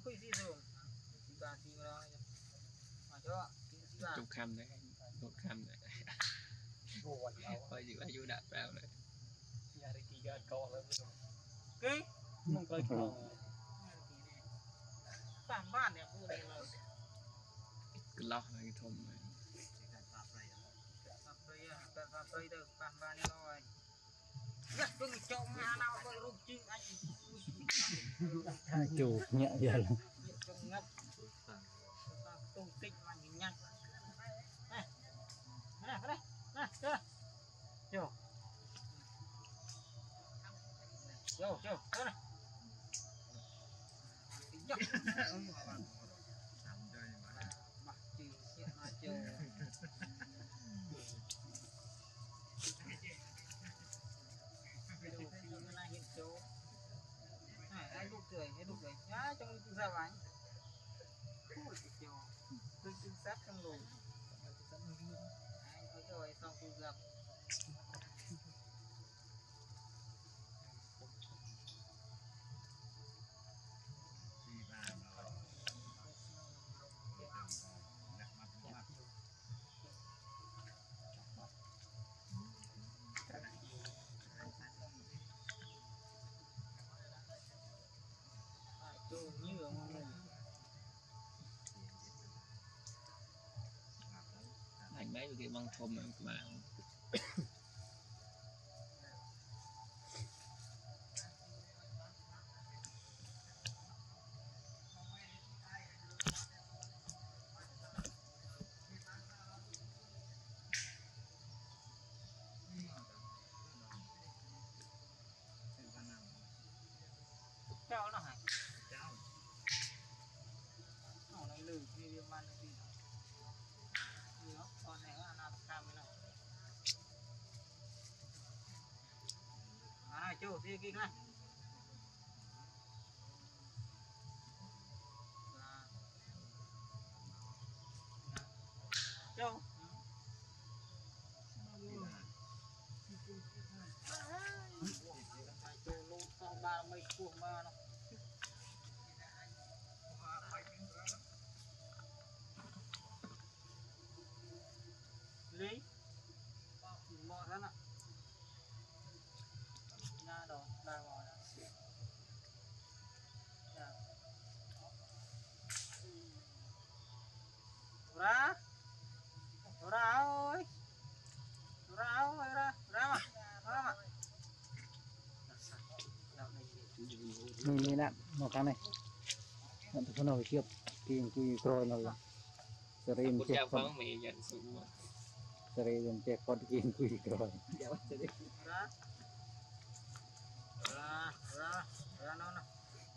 kuy si rồi, si ba si rồi, mà cho si ba chụp cam đấy, chụp cam đấy, coi gì vậy, vô đạn vào đấy, nhà đi kia co lắm rồi, cái, không coi co, phẳng bát này vui đấy rồi, cứ lóc này thùng này, cà phê được phẳng bát này rồi. Rất tôi chồng hà nào tôi rút chứ anh chủ nhẹ giờ lắm chồng ngập tung tích mà nhìn nhanh này này đây này chưa chiều chiều chiều tới này dọc mặt chiều sẽ là chiều ai đục cười, ai đục cười, nhá trong từ ra bánh, từ sát trong lùi, anh rồi xong từ gặp, như ở ngoài này ảnh mấy cái băng thôm mà cháu nó hả? Cháu nó lấy lử đi đi ăn đi con này nó ăn cam với nó à chú đi kia này chú chú luôn sao ba mấy cuồng ma nó lấy mò ra nè na đồ đào mò nè ra ra ơi ra ra mà mình nè mò cá này nằm từ chỗ nào kia tìm cùi rồi nào rồi giờ đây mình chép con giờ đây mình chép con tìm cùi rồi ra ra ra ra nó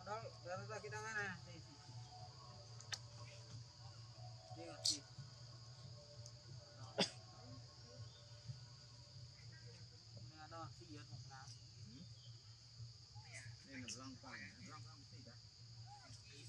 đó ra ra kia đang này đi đi đó xí giật một lá nên là long xí đó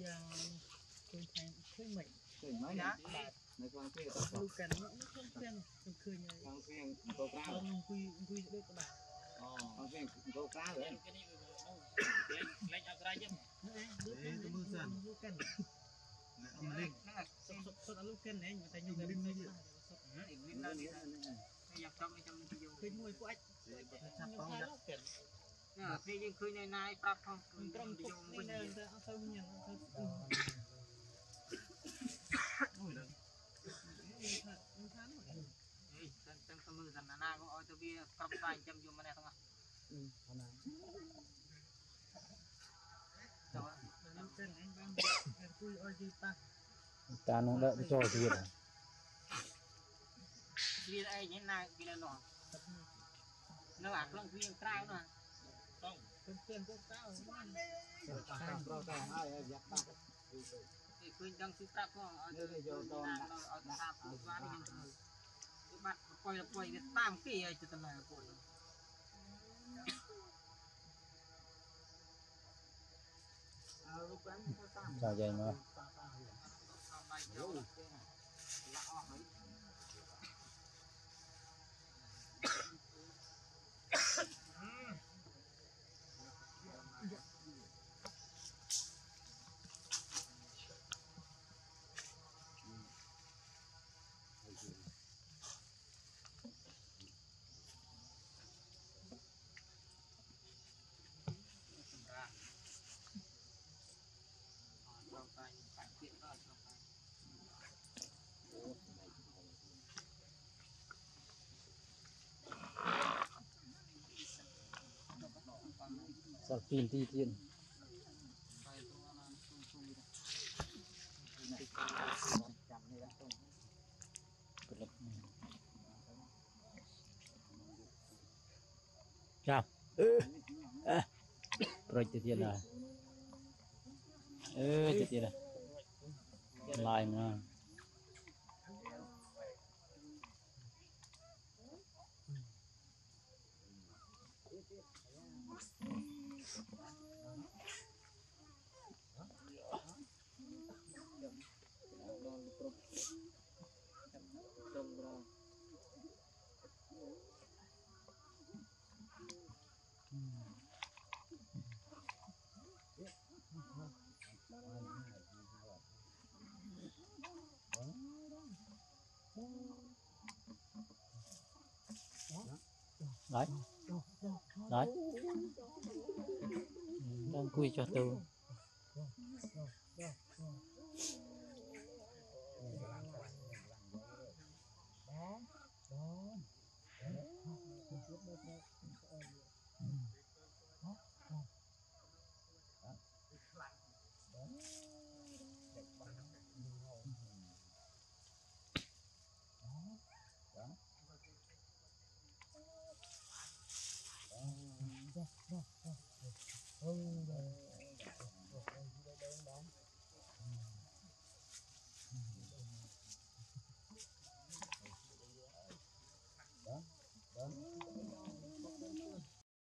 giờ tôi thấy thấy mình thấy mấy nhá mấy con kia tao không cần nó không quen không cười nhá con quen câu cá con quy biết các bạn con quen câu cá rồi cái này lấy ao ra chứ đấy tôi mua sẵn lúc cần ông linh sốt ăn lúc cần đấy người ta nhung linh đấy chứ linh đâu đi đây nhập trong video khi mua của anh lúc cần nè khi những khơi này này bắt không trong video mình ăn sâu nhiều ăn sâu ôi đấy tăng tâm mưu dần là na có ôi tôi biết cặp vai chăm dùng bên này không ạ ta nó đợi cho tiền tiền ai như này vì là nó ác long viên trai nó không, tên tên có cao, khuyên dân sắp ở ta của quá đi dân từ cái bạn coi là quay cái tam kỳ ấy cho tầm này của sao vậy mà tiền thi tiền chào rồi từ tiền là từ tiền là lại mà đấy đấy đang cùi cho từ